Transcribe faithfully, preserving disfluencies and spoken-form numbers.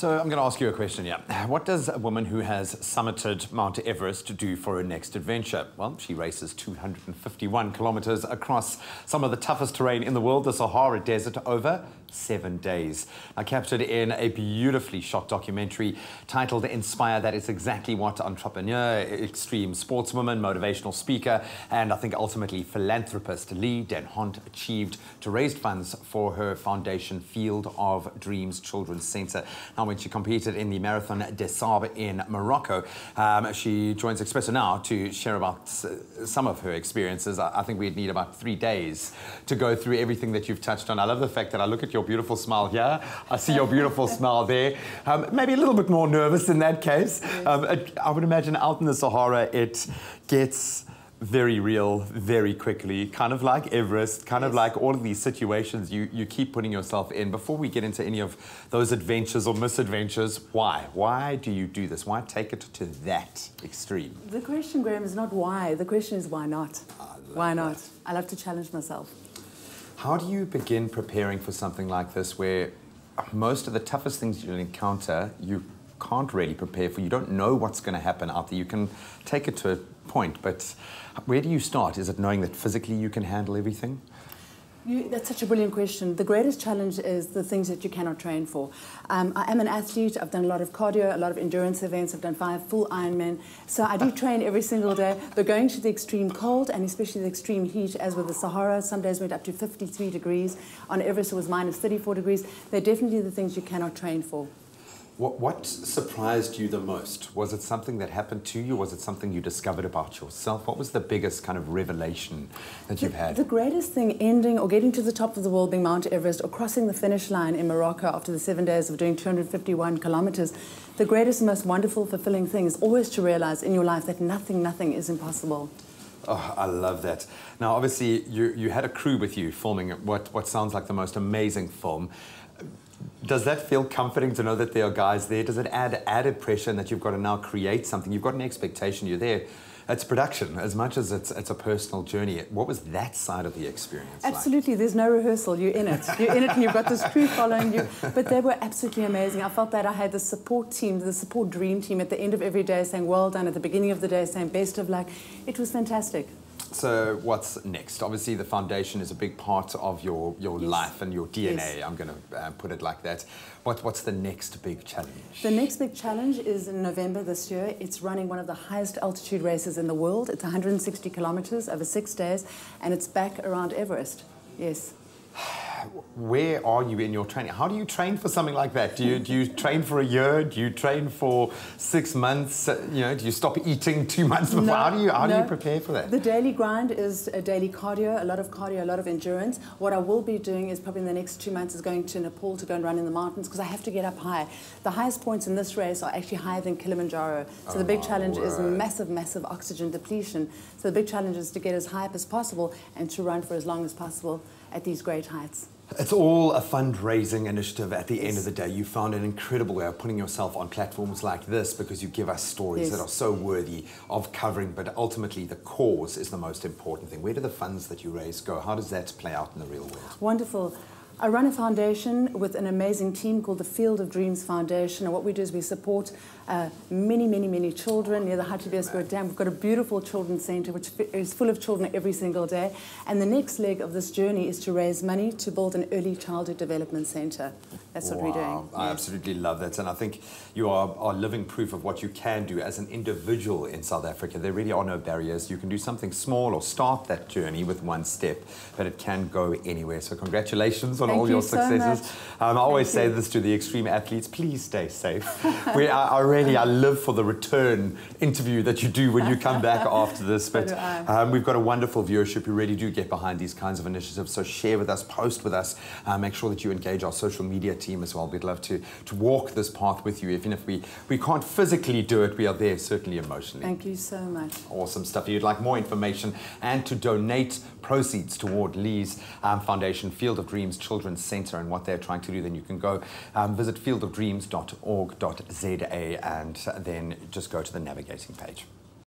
So I'm going to ask you a question, yeah. What does a woman who has summited Mount Everest do for her next adventure? Well, she races two hundred fifty-one kilometres across some of the toughest terrain in the world, the Sahara Desert, over seven days. Now, captured in a beautifully shot documentary titled Inspire, that is exactly what entrepreneur, extreme sportswoman, motivational speaker, and I think ultimately philanthropist Lee den Hond achieved to raise funds for her foundation, Field of Dreams Children's Centre. Now, when she competed in the Marathon de Sables in Morocco, um, she joins Expresso now to share about uh, some of her experiences. I, I think we'd need about three days to go through everything that you've touched on. I love the fact that I look at your beautiful smile here. I see your beautiful smile there. Um, maybe a little bit more nervous in that case. Um, it, I would imagine out in the Sahara, it gets very real, very quickly, kind of like Everest, kind yes. of like all of these situations you, you keep putting yourself in. Before we get into any of those adventures or misadventures, why? Why do you do this? Why take it to that extreme? The question, Graham, is not why. The question is why not? Why not? That. I love to challenge myself. How do you begin preparing for something like this where most of the toughest things you'll encounter, you can't really prepare for? You don't know what's going to happen out there. You can take it to a point, but where do you start? Is it knowing that physically you can handle everything? You, that's such a brilliant question. The greatest challenge is the things that you cannot train for. Um, I am an athlete. I've done a lot of cardio, a lot of endurance events. I've done five full Ironman. So I do train every single day. But going to the extreme cold and especially the extreme heat, as with the Sahara, some days went up to fifty-three degrees. On Everest, it was minus thirty-four degrees. They're definitely the things you cannot train for. What, what surprised you the most? Was it something that happened to you? Was it something you discovered about yourself? What was the biggest kind of revelation that you've had? The greatest thing, ending or getting to the top of the world, being Mount Everest, or crossing the finish line in Morocco after the seven days of doing two hundred fifty-one kilometers, the greatest, most wonderful, fulfilling thing is always to realize in your life that nothing, nothing is impossible. Oh, I love that. Now, obviously, you, you had a crew with you filming what, what sounds like the most amazing film. Does that feel comforting to know that there are guys there? Does it add added pressure and that you've got to now create something? You've got an expectation, you're there. It's production as much as it's, it's a personal journey. What was that side of the experience Absolutely. Like? There's no rehearsal. You're in it. You're in it and you've got this crew following you. But they were absolutely amazing. I felt that I had the support team, the support dream team at the end of every day saying, well done, at the beginning of the day saying, best of luck. It was fantastic. So what's next? Obviously, the foundation is a big part of your, your yes. life and your D N A, yes. I'm going to uh, put it like that. What, what's the next big challenge? The next big challenge is in November this year. It's running one of the highest altitude races in the world. It's one hundred sixty kilometers over six days, and it's back around Everest. Yes. Where are you in your training? How do you train for something like that? Do you, do you train for a year? Do you train for six months? You know, do you stop eating two months before? No, how do you, how no. do you prepare for that? The daily grind is a daily cardio, a lot of cardio, a lot of endurance. What I will be doing is probably in the next two months is going to Nepal to go and run in the mountains because I have to get up high. The highest points in this race are actually higher than Kilimanjaro. So oh, the big challenge word. is massive, massive oxygen depletion. So the big challenge is to get as high up as possible and to run for as long as possible at these great heights. It's all a fundraising initiative at the yes. end of the day. You found an incredible way of putting yourself on platforms like this because you give us stories yes. that are so worthy of covering, but ultimately the cause is the most important thing. Where do the funds that you raise go? How does that play out in the real world? Wonderful. I run a foundation with an amazing team called the Field of Dreams Foundation, and what we do is we support uh, many, many, many children near the Hatibia Square Dam. We've got a beautiful children's centre which is full of children every single day, and the next leg of this journey is to raise money to build an early childhood development centre. That's what wow. we're doing. I yes. absolutely love that, and I think you are, are living proof of what you can do as an individual in South Africa. There really are no barriers. You can do something small or start that journey with one step, but it can go anywhere. So congratulations on Thank all you your successes. So um, I always Thank say you. this to the extreme athletes, please stay safe. we, I, I really, I live for the return interview that you do when you come back after this. But um, we've got a wonderful viewership who really do get behind these kinds of initiatives. So share with us, post with us, uh, make sure that you engage our social media team as well. We'd love to, to walk this path with you. Even if we, we can't physically do it, we are there certainly emotionally. Thank you so much. Awesome stuff. If you'd like more information and to donate proceeds toward Lee's um, foundation, Field of Dreams Children's Centre, and what they're trying to do, then you can go um, visit field of dreams dot org dot z a and then just go to the navigating page.